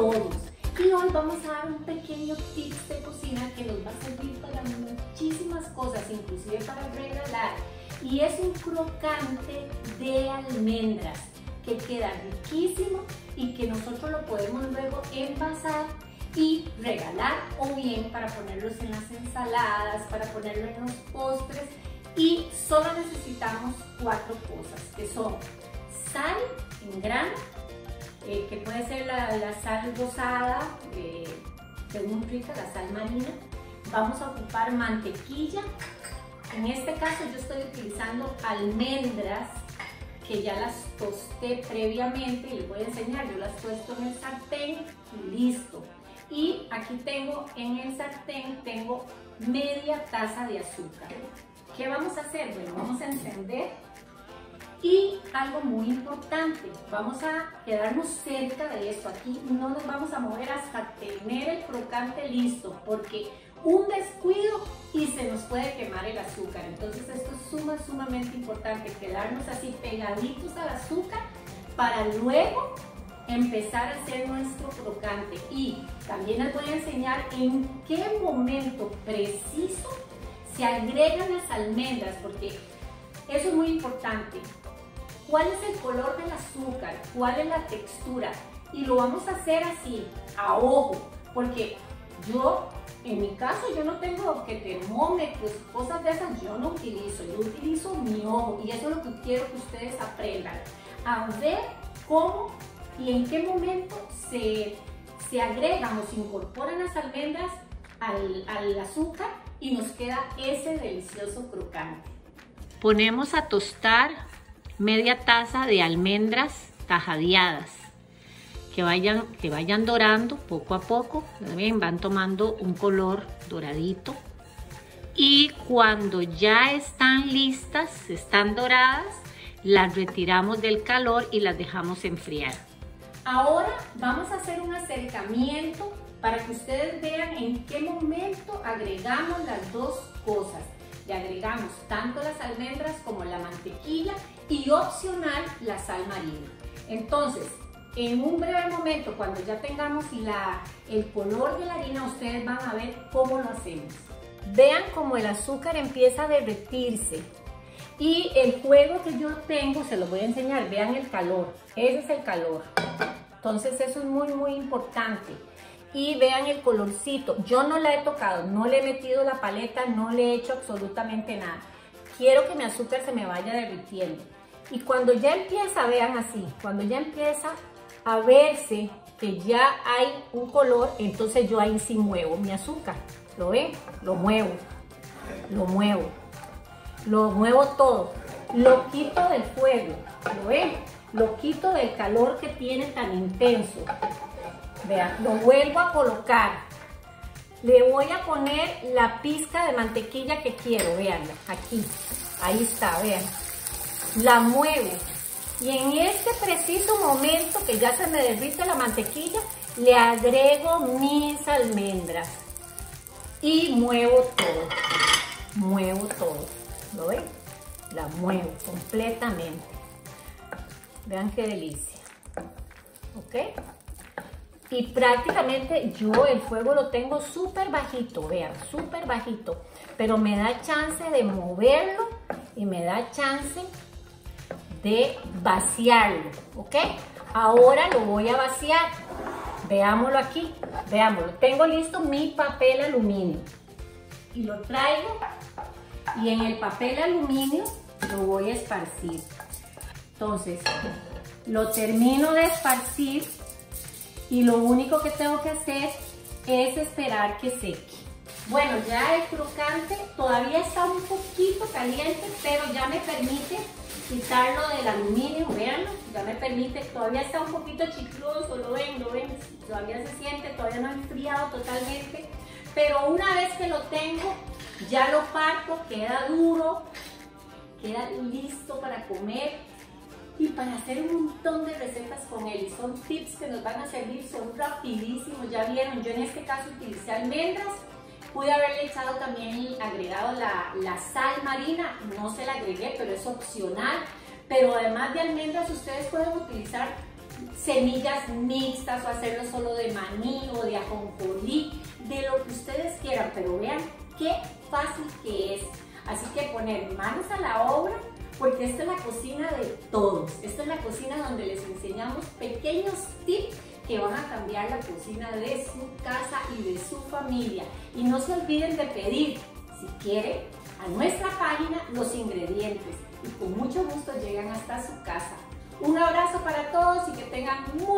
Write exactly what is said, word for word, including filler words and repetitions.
todos. Y hoy vamos a dar un pequeño tips de cocina que nos va a servir para muchísimas cosas, inclusive para regalar. Y es un crocante de almendras que queda riquísimo y que nosotros lo podemos luego envasar y regalar, o bien para ponerlos en las ensaladas, para ponerlo en los postres. Y solo necesitamos cuatro cosas, que son sal en grano, eh, que puede ser la, la sal rosada, eh, que es muy rica, la sal marina. Vamos a ocupar mantequilla. En este caso yo estoy utilizando almendras que ya las tosté previamente y les voy a enseñar. Yo las tuesto en el sartén y listo. Y aquí tengo en el sartén tengo media taza de azúcar. ¿Qué vamos a hacer? Bueno, vamos a encender y algo muy importante, vamos a quedarnos cerca de esto. Aquí no nos vamos a mover hasta tener el crocante listo, porque un descuido y se nos puede quemar el azúcar. Entonces esto es suma, sumamente importante, quedarnos así pegaditos al azúcar para luego empezar a hacer nuestro crocante. Y también les voy a enseñar en qué momento preciso se agregan las almendras, porque eso es muy importante. ¿Cuál es el color del azúcar? ¿Cuál es la textura? Y lo vamos a hacer así, a ojo, porque yo, en mi caso, yo no tengo que termómetros, cosas de esas yo no utilizo. Yo utilizo mi ojo y eso es lo que quiero que ustedes aprendan. A ver cómo y en qué momento se, se agregan o se incorporan las almendras al, al azúcar y nos queda ese delicioso crocante. Ponemos a tostar media taza de almendras tajadeadas, que vayan, que vayan dorando poco a poco. ¿Ven? Van tomando un color doradito. Y cuando ya están listas, están doradas, las retiramos del calor y las dejamos enfriar. Ahora vamos a hacer un acercamiento para que ustedes vean en qué momento agregamos las dos cosas. Le agregamos tanto las almendras como la mantequilla y opcional la sal marina. Entonces, en un breve momento, cuando ya tengamos la, el color de la harina, ustedes van a ver cómo lo hacemos. Vean cómo el azúcar empieza a derretirse. Y el juego que yo tengo, se los voy a enseñar, vean el calor. Ese es el calor. Entonces eso es muy, muy importante. Y vean el colorcito. Yo no la he tocado, no le he metido la paleta, no le he hecho absolutamente nada. Quiero que mi azúcar se me vaya derritiendo. Y cuando ya empieza, vean así, cuando ya empieza a verse que ya hay un color, entonces yo ahí sí muevo mi azúcar. ¿Lo ven? Lo muevo, lo muevo, lo muevo todo, lo quito del fuego, ¿lo ven? Lo quito del calor que tiene tan intenso. Vean, lo vuelvo a colocar, le voy a poner la pizca de mantequilla que quiero, vean, aquí, ahí está, vean, la muevo. Y en este preciso momento que ya se me derrite la mantequilla, le agrego mis almendras y muevo todo, muevo todo, ¿lo ven? La muevo completamente, vean qué delicia, ¿ok? Y prácticamente yo el fuego lo tengo súper bajito, vean, súper bajito, pero me da chance de moverlo y me da chance de vaciarlo, ¿ok? Ahora lo voy a vaciar, veámoslo aquí, veámoslo. Tengo listo mi papel aluminio y lo traigo, y en el papel aluminio lo voy a esparcir. Entonces lo termino de esparcir y lo único que tengo que hacer es esperar que seque. Bueno, ya el crocante todavía está un poquito caliente, pero ya me permite quitarlo del aluminio, veanlo, ya me permite, todavía está un poquito chicloso, lo ven, lo ven, todavía se siente, todavía no ha enfriado totalmente, pero una vez que lo tengo, ya lo parto, queda duro, queda listo para comer y para hacer un montón de recetas con él, y son tips que nos van a servir, son rapidísimos, ya vieron, yo en este caso utilicé almendras. Pude haberle echado también, agregado la, la sal marina, no se la agregué, pero es opcional. Pero además de almendras, ustedes pueden utilizar semillas mixtas o hacerlo solo de maní o de ajonjolí, de lo que ustedes quieran, pero vean qué fácil que es. Así que poner manos a la obra, porque esta es la cocina de todos. Esta es la cocina donde les enseñamos pequeños tips que van a cambiar la cocina de su casa y de su familia. Y no se olviden de pedir, si quieren, a nuestra página los ingredientes y con mucho gusto llegan hasta su casa. Un abrazo para todos y que tengan muy